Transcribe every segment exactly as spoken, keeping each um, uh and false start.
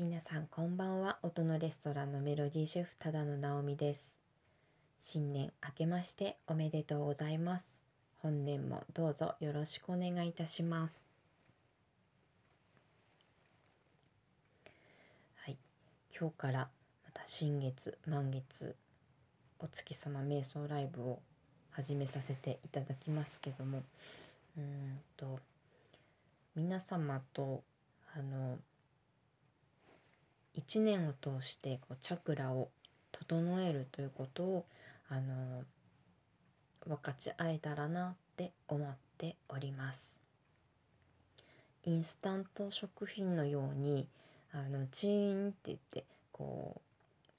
皆さんこんばんは。音のレストランのメロディーシェフただの直美です。新年明けましておめでとうございます。本年もどうぞよろしくお願いいたします。はい、今日からまた新月満月お月様瞑想ライブを始めさせていただきますけども、うーんと皆様とあのいちねんを通してこうチャクラを整えるということをあの分かち合えたらなって思っております。インスタント食品のようにあのチーンって言ってこう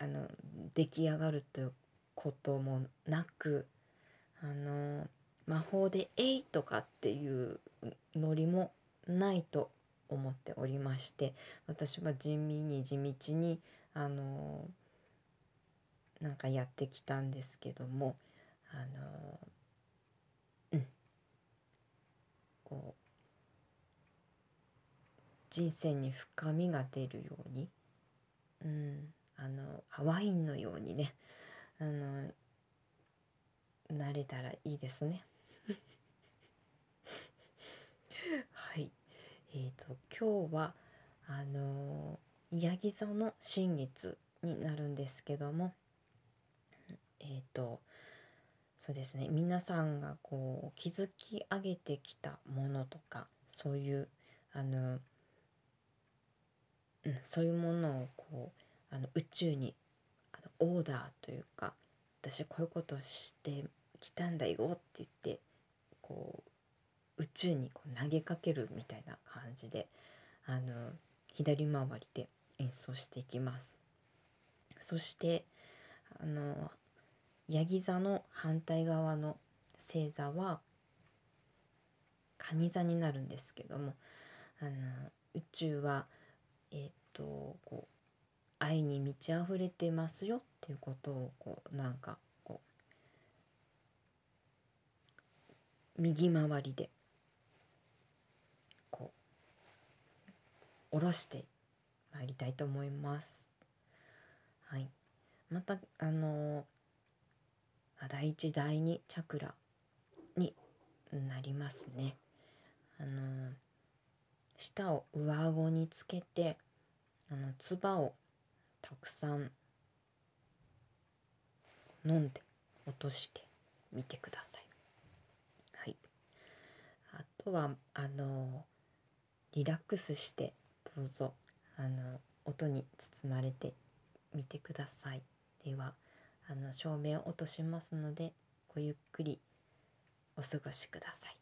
あの出来上がるということもなく、あの魔法で「えい!」とかっていうノリもないと思っておりまして、私は地味に地道にあのなんかやってきたんですけども、あのうんこう人生に深みが出るように、うんあのワインのようにねあのなれたらいいですね。はい。えーと、今日はあのー、ヤギ座の新月になるんですけども、えーとそうですね、皆さんがこう築き上げてきたものとか、そういうあの、うん、そういうものをこうあの宇宙にあのオーダーというか、私こういうことしてきたんだよって言ってこう宇宙にこう投げかけるみたいな感じであの左回りで演奏していきます。そしてあのヤギ座の反対側の星座は蟹座になるんですけども、あの宇宙はえー、っとこう愛に満ち溢れてますよっていうことをこうなんかこう右回りで下ろしてまいりたいと思います。はい、またあのだいいちだいにチャクラになりますね。あの舌を上顎につけて、あの唾をたくさん飲んで落としてみてください。はい。あとはあのリラックスして。どうぞあの音に包まれてみてください。ではあの照明を落としますのでごゆっくりお過ごしください。